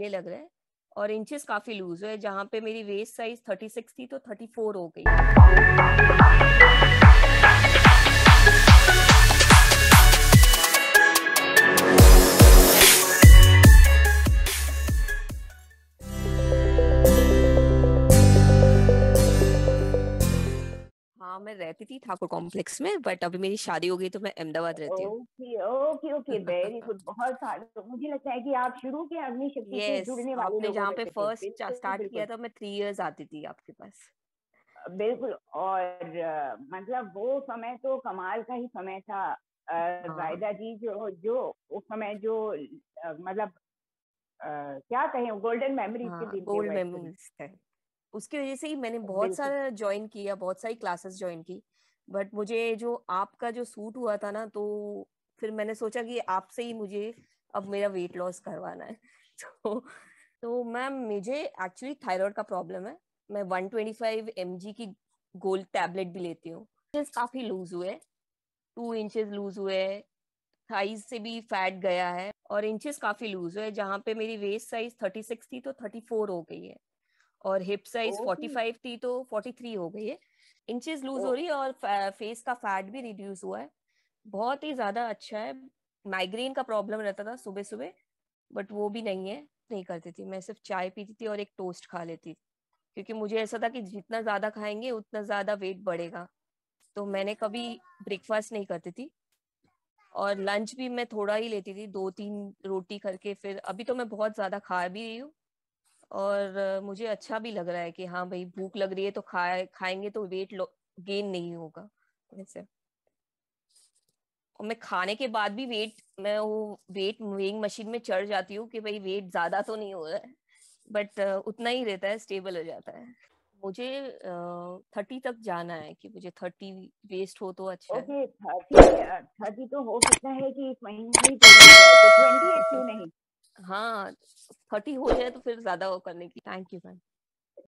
ये लग रहा है, और इंचेस काफी लूज है, जहाँ पे मेरी वेस्ट साइज 36 थी तो 34 हो गई। हाँ, मैं रहती थी ठाकुर कॉम्प्लेक्स में, बट अभी मेरी शादी हो गई तो मैं अहमदाबाद रहती हूँ। ओके ओके, वेरी गुड, बहुत सारे। मुझे लगता है कि आप शुरू के अग्नि शक्ति से जुड़ने वाले लोग, जहाँ पे फर्स्ट स्टार्ट किया था मैं 3 इयर्स आती थी आपके पास। बिल्कुल, और मतलब वो समय तो कमाल का ही समय था। जायदा जी जो उस समय जो मतलब क्या कहें, गोल्डन मेमोरीज, गोल्ड मेमोरीज थे। उसकी वजह से ही मैंने बहुत सारा ज्वाइन किया, बहुत सारी क्लासेस ज्वाइन की, बट मुझे जो आपका जो सूट हुआ था ना, तो फिर मैंने सोचा कि आपसे ही मुझे अब मेरा वेट लॉस करवाना है। तो मैम, मुझे एक्चुअली थायराइड का प्रॉब्लम है। मैं 125 mg की गोल्ड टैबलेट भी लेती हूँ। काफी लूज हुए, 2 इंचेस लूज हुए, थाइज से भी फैट गया है, और इंचेस काफी लूज हुए, जहाँ पे मेरी वेस्ट साइज 36 थी तो 34 हो गई है, और हिप साइज 45 थी तो 43 हो गई है। इंचेस लूज हो रही है, और फेस का फैट भी रिड्यूस हुआ है, बहुत ही ज्यादा अच्छा है। माइग्रेन का प्रॉब्लम रहता था सुबह सुबह, बट वो भी नहीं है, नहीं करती थी। मैं सिर्फ चाय पीती थी और एक टोस्ट खा लेती थी, क्योंकि मुझे ऐसा था कि जितना ज्यादा खाएंगे उतना ज्यादा वेट बढ़ेगा। तो मैंने कभी ब्रेकफास्ट नहीं करती थी, और लंच भी मैं थोड़ा ही लेती थी, 2-3 रोटी करके। फिर अभी तो मैं बहुत ज्यादा खा भी रही हूँ, और मुझे अच्छा भी लग रहा है कि हाँ भाई, भूख लग रही है तो खाएंगे तो वेट गेन नहीं होगा वैसे। और मैं खाने के बाद भी मैं वो वेइंग मशीन में चढ़ जाती हूँ कि भाई वेट ज्यादा तो नहीं हो रहा है, बट उतना ही रहता है, स्टेबल हो जाता है। मुझे 30 तक जाना है, कि मुझे 30 वेस्ट हो तो अच्छा है। ओके, 30 तो हो सकता है कि इस महीने तो 28 क्यों नहीं। हाँ, 30 हो जाए तो फिर ज्यादा वो करने की। Thank you ma'am.